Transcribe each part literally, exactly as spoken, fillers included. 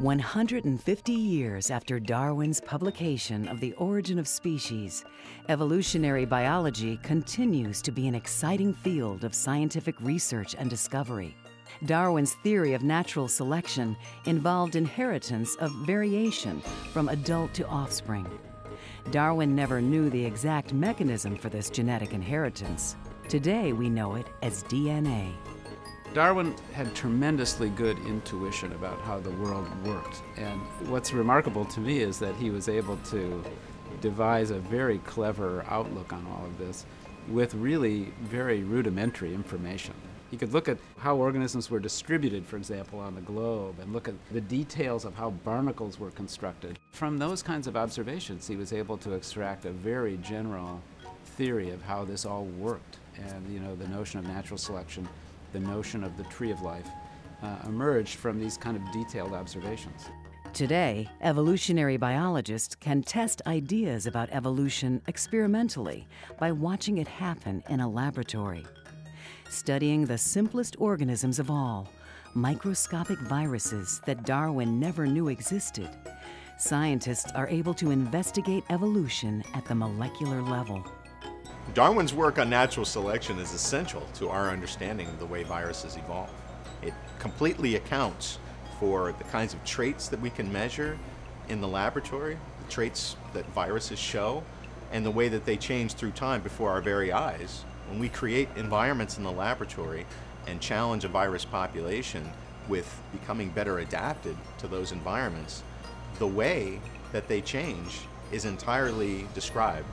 one hundred fifty years after Darwin's publication of The Origin of Species, evolutionary biology continues to be an exciting field of scientific research and discovery. Darwin's theory of natural selection involved inheritance of variation from adult to offspring. Darwin never knew the exact mechanism for this genetic inheritance. Today we know it as D N A. Darwin had tremendously good intuition about how the world worked. And what's remarkable to me is that he was able to devise a very clever outlook on all of this with really very rudimentary information. He could look at how organisms were distributed, for example, on the globe, and look at the details of how barnacles were constructed. From those kinds of observations, he was able to extract a very general theory of how this all worked. And, you know, the notion of natural selection, the notion of the tree of life, uh, emerged from these kind of detailed observations. Today, evolutionary biologists can test ideas about evolution experimentally by watching it happen in a laboratory. Studying the simplest organisms of all, microscopic viruses that Darwin never knew existed, scientists are able to investigate evolution at the molecular level. Darwin's work on natural selection is essential to our understanding of the way viruses evolve. It completely accounts for the kinds of traits that we can measure in the laboratory, the traits that viruses show, and the way that they change through time before our very eyes. When we create environments in the laboratory and challenge a virus population with becoming better adapted to those environments, the way that they change is entirely described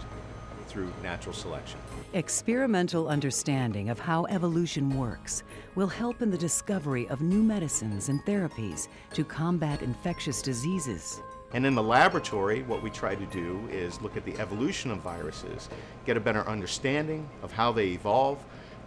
through natural selection. Experimental understanding of how evolution works will help in the discovery of new medicines and therapies to combat infectious diseases. And in the laboratory, what we try to do is look at the evolution of viruses, get a better understanding of how they evolve,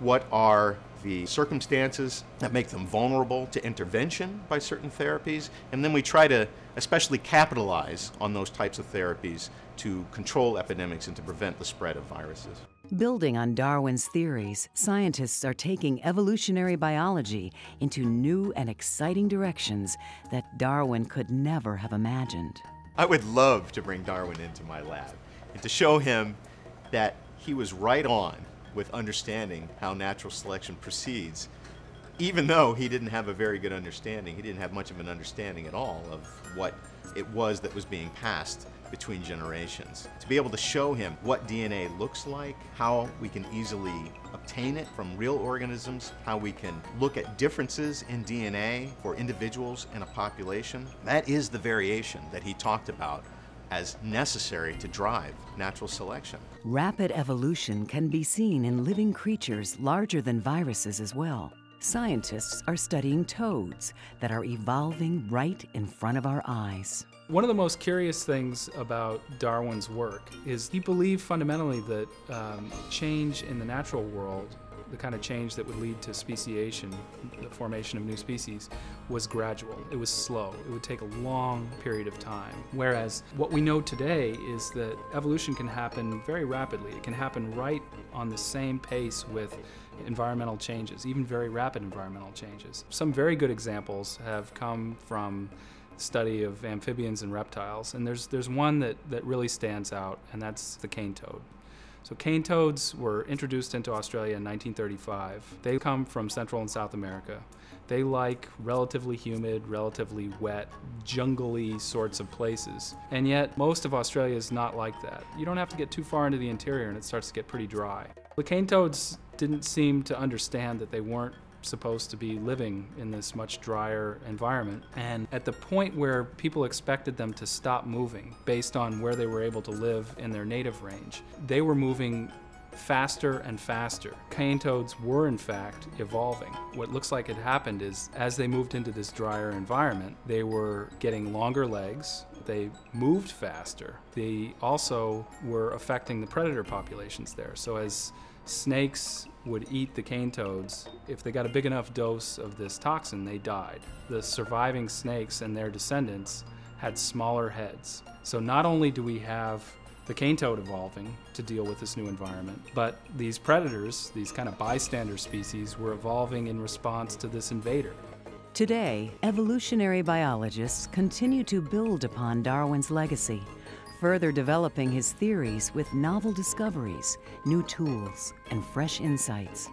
what are the circumstances that make them vulnerable to intervention by certain therapies, and then we try to especially capitalize on those types of therapies to control epidemics and to prevent the spread of viruses. Building on Darwin's theories, scientists are taking evolutionary biology into new and exciting directions that Darwin could never have imagined. I would love to bring Darwin into my lab and to show him that he was right on with understanding how natural selection proceeds, even though he didn't have a very good understanding. He didn't have much of an understanding at all of what it was that was being passed between generations. To be able to show him what D N A looks like, how we can easily obtain it from real organisms, how we can look at differences in D N A for individuals in a population, that is the variation that he talked about as necessary to drive natural selection. Rapid evolution can be seen in living creatures larger than viruses as well. Scientists are studying toads that are evolving right in front of our eyes. One of the most curious things about Darwin's work is he believed fundamentally that um, change in the natural world, the kind of change that would lead to speciation, the formation of new species, was gradual. It was slow. It would take a long period of time. Whereas what we know today is that evolution can happen very rapidly. It can happen right on the same pace with environmental changes, even very rapid environmental changes. Some very good examples have come from study of amphibians and reptiles, and there's, there's one that, that really stands out, and that's the cane toad. So cane toads were introduced into Australia in nineteen thirty-five. They come from Central and South America. They like relatively humid, relatively wet, jungly sorts of places. And yet, most of Australia is not like that. You don't have to get too far into the interior and it starts to get pretty dry. The cane toads didn't seem to understand that they weren't supposed to be living in this much drier environment. And at the point where people expected them to stop moving based on where they were able to live in their native range, they were moving faster and faster. Cane toads were in fact evolving. What looks like it happened is as they moved into this drier environment, they were getting longer legs, they moved faster. They also were affecting the predator populations there. So as snakes would eat the cane toads, if they got a big enough dose of this toxin, they died. The surviving snakes and their descendants had smaller heads. So not only do we have the cane toad evolving to deal with this new environment, but these predators, these kind of bystander species, were evolving in response to this invader. Today, evolutionary biologists continue to build upon Darwin's legacy, further developing his theories with novel discoveries, new tools, and fresh insights.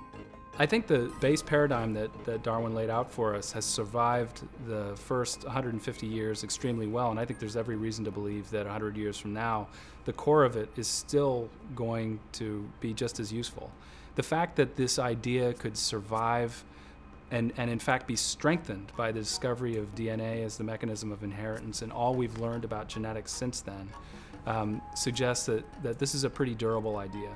I think the base paradigm that, that Darwin laid out for us has survived the first one hundred fifty years extremely well, and I think there's every reason to believe that one hundred years from now, the core of it is still going to be just as useful. The fact that this idea could survive and, and in fact be strengthened by the discovery of D N A as the mechanism of inheritance and all we've learned about genetics since then um, suggests that, that this is a pretty durable idea.